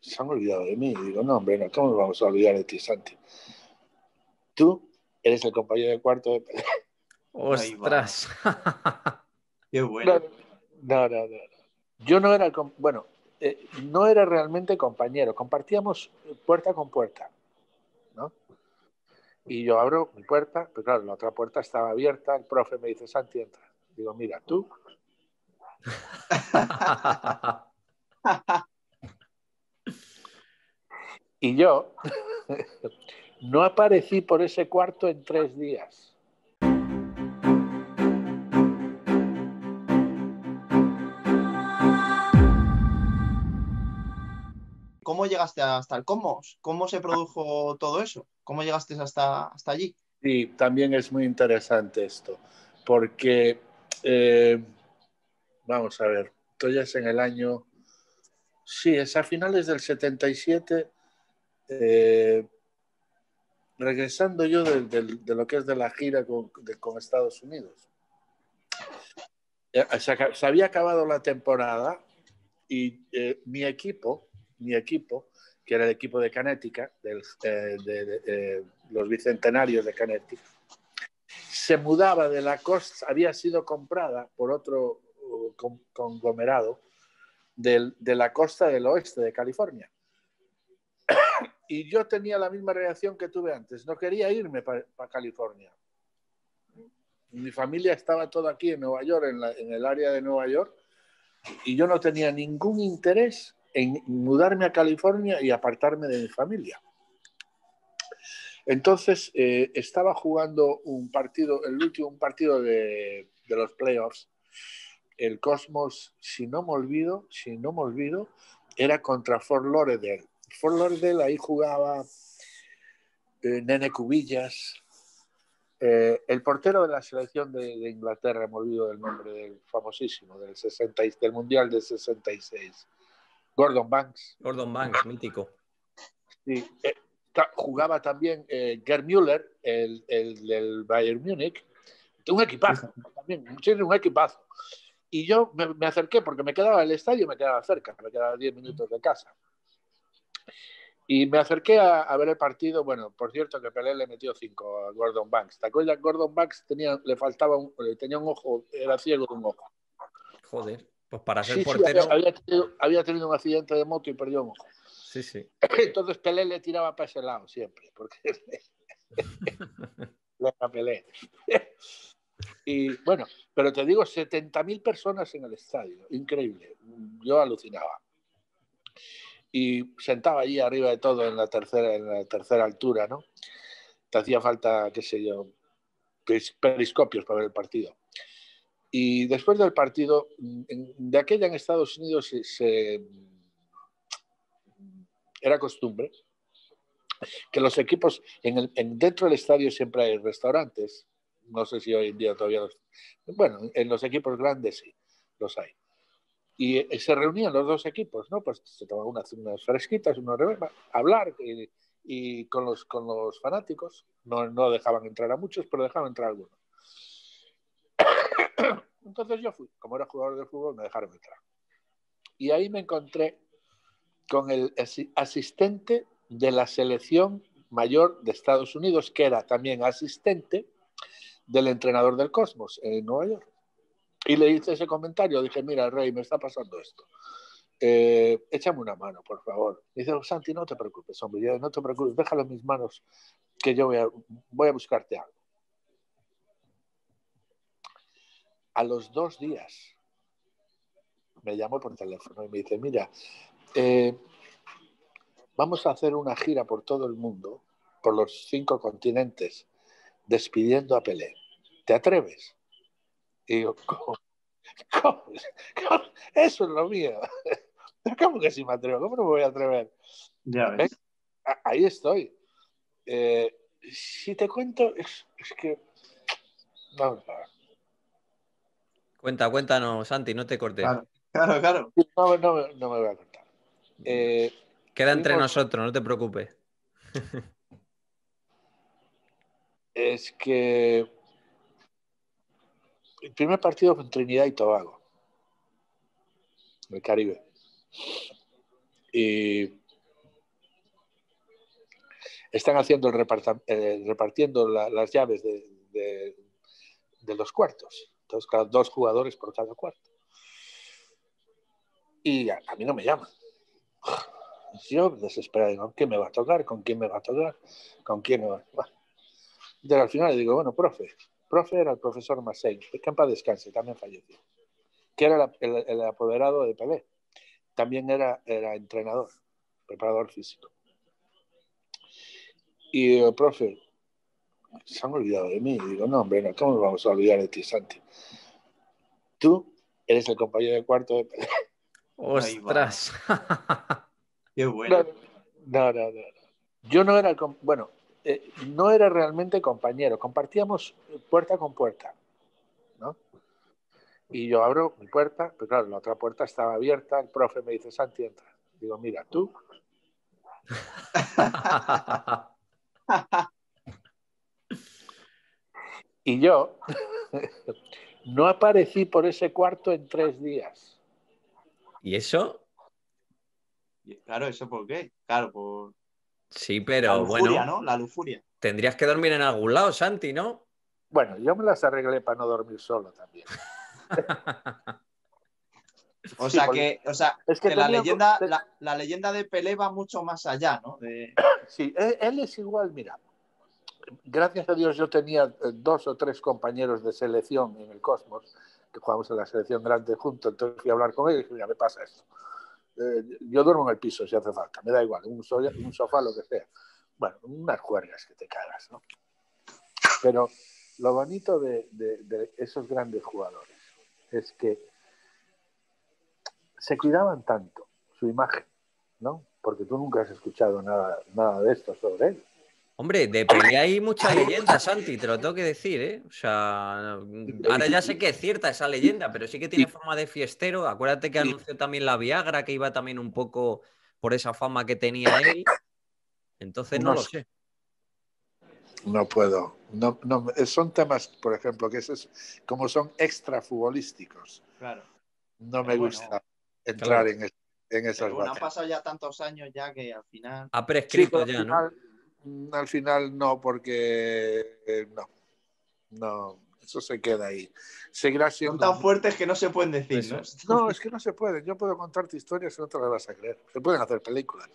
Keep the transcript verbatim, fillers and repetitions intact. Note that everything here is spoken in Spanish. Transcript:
se han olvidado de mí. Y digo, no, hombre, no, ¿cómo nos vamos a olvidar de ti, Santi? Tú eres el compañero de cuarto de Pelé. ¡Ostras! ¡Qué bueno! No, no, no, no. Yo no era, bueno, eh, no era realmente compañero. Compartíamos puerta con puerta, ¿no? Y yo abro mi puerta, pero claro, la otra puerta estaba abierta. El profe me dice, Santi, entra. Digo, mira, tú... Y yo no aparecí por ese cuarto en tres días. ¿Cómo llegaste hasta el Cosmos? ¿Cómo se produjo todo eso? ¿Cómo llegaste hasta, hasta allí? Sí, también es muy interesante esto, porque eh, vamos a ver, esto ya es en el año... Sí, es a finales del setenta y siete, eh, regresando yo de, de, de lo que es de la gira con, de, con Estados Unidos. Se, se había acabado la temporada y eh, mi equipo, mi equipo, que era el equipo de Canética, del, eh, de, de, eh, los bicentenarios de Canética, se mudaba de la costa, había sido comprada por otro conglomerado Del, de la costa del oeste de California. Y yo tenía la misma reacción que tuve antes. No quería irme para pa California. Mi familia estaba toda aquí en Nueva York, en, la, en el área de Nueva York, y yo no tenía ningún interés en mudarme a California y apartarme de mi familia. Entonces, eh, estaba jugando un partido, el último partido de, de los playoffs. El Cosmos, si no me olvido, si no me olvido, era contra Fort Lauderdale. Fort Lauderdale, ahí jugaba eh, Nene Cubillas, eh, el portero de la selección de, de Inglaterra, me olvido del nombre, del famosísimo, del, sesenta, del Mundial del sesenta y seis, Gordon Banks. Gordon Banks, mítico. Sí, eh, jugaba también eh, Gerd Müller, el, el del Bayern Múnich, un equipazo, también, un equipazo. Y yo me, me acerqué porque me quedaba el estadio, me quedaba cerca, me quedaba diez minutos de casa. Y me acerqué a, a ver el partido. Bueno, por cierto que Pelé le metió cinco a Gordon Banks. ¿Te acuerdas? Gordon Banks tenía, le faltaba un, tenía un ojo, era ciego de un ojo. Joder, pues para ser sí, portero... Sí, había, había, tenido, había tenido un accidente de moto y perdió un ojo. Sí, sí. Entonces Pelé le tiraba para ese lado siempre, porque... le Pelé. Y bueno, pero te digo, setenta mil personas en el estadio, increíble, yo alucinaba. Y sentaba allí arriba de todo en la tercera, en la tercera altura, ¿no? Te hacía falta, qué sé yo, periscopios para ver el partido. Y después del partido, de aquella en Estados Unidos se, se, era costumbre que los equipos, en el, en, dentro del estadio siempre hay restaurantes. No sé si hoy en día todavía los... Bueno, en los equipos grandes sí, los hay. Y se reunían los dos equipos, ¿no? Pues se tomaban unas, unas fresquitas, unos reverbas, hablar y, y con, los, con los fanáticos. No, no dejaban entrar a muchos, pero dejaban entrar a algunos. Entonces yo fui. Como era jugador de fútbol, me dejaron entrar. Y ahí me encontré con el asistente de la selección mayor de Estados Unidos, que era también asistente del entrenador del Cosmos en Nueva York. Y le hice ese comentario, dije, mira, Rey, me está pasando esto. Eh, échame una mano, por favor. Y dice, oh, Santi, no te preocupes, hombre, yo, no te preocupes, déjalo en mis manos, que yo voy a, voy a buscarte algo. A los dos días me llamó por teléfono y me dice, mira, eh, vamos a hacer una gira por todo el mundo, por los cinco continentes, despidiendo a Pelé. ¿Te atreves? Y yo, ¿cómo? ¿Cómo? ¿Cómo? Eso es lo mío. ¿Cómo que si me atrevo? ¿Cómo no me voy a atrever? Ya ves. ¿Eh? Ahí estoy. Eh, si te cuento, es, es que... Vamos a ver. Cuenta, cuéntanos, Santi, no te cortes. Claro, claro, claro. No, no, no me voy a cortar. Eh, Queda entre fuimos... nosotros, no te preocupes. Es que el primer partido fue en Trinidad y Tobago, en el Caribe. Y están haciendo el reparta, eh, repartiendo la, las llaves de, de, de los cuartos. Entonces, cada dos jugadores por cada cuarto. Y a, a mí no me llaman. Yo desesperado, digo, ¿qué me va a tocar? ¿Con quién me va a tocar? ¿Con quién me va a tocar? Y al final le digo, bueno, profe, profe era el profesor Masei, que en paz descanse, también falleció, que era la, el, el apoderado de Pelé, también era, era entrenador, preparador físico. Y digo, profe, se han olvidado de mí. Y digo, no, hombre, no, ¿cómo nos vamos a olvidar de ti, Santi? Tú eres el compañero de cuarto de Pelé. ¡Ostras! ¡Qué bueno! No, no, no, no. Yo no era el... Bueno, eh, no era realmente compañero. Compartíamos puerta con puerta, ¿no? Y yo abro mi puerta, pero claro, la otra puerta estaba abierta. El profe me dice, Santi, entra. Digo, mira, tú... Y yo no aparecí por ese cuarto en tres días. ¿Y eso? Claro, ¿eso por qué? Claro, por... Sí, pero la lujuria, bueno, ¿no? La lujuria. Tendrías que dormir en algún lado, Santi, ¿no? Bueno, yo me las arreglé para no dormir solo también. O sea, sí, que, o sea es que, que la, leyenda, la, la leyenda de Pelé va mucho más allá, ¿no? De... Sí, él, él es igual, mira. Gracias a Dios yo tenía dos o tres compañeros de selección en el Cosmos, que jugamos en la selección grande juntos, entonces fui a hablar con ellos y dije, mira, me pasa esto. Eh, yo duermo en el piso si hace falta, me da igual, un, so un sofá, lo que sea. Bueno, unas juergas que te cagas, ¿no? Pero lo bonito de, de, de esos grandes jugadores es que se cuidaban tanto su imagen, ¿no? Porque tú nunca has escuchado nada, nada de esto sobre él. Hombre, de Pelé hay mucha leyenda, Santi, te lo tengo que decir, ¿eh? O sea, ahora ya sé que es cierta esa leyenda, pero sí que tiene forma de fiestero. Acuérdate que anunció también la Viagra, que iba también un poco por esa fama que tenía él. Entonces no, no lo sé. No puedo. No, no, son temas, por ejemplo, que es, como son extrafutbolísticos. Claro. No me bueno, gusta entrar claro. en, es, en esas bueno, han pasado ya tantos años ya que al final... Ha prescrito sí, ya, ¿no? Al final, al final no, porque eh, no. No, eso se queda ahí. Seguirá siendo... Son tan fuertes que no se pueden decir, ¿no? No, es que no se pueden. Yo puedo contarte historias y no te las vas a creer. Se pueden hacer películas.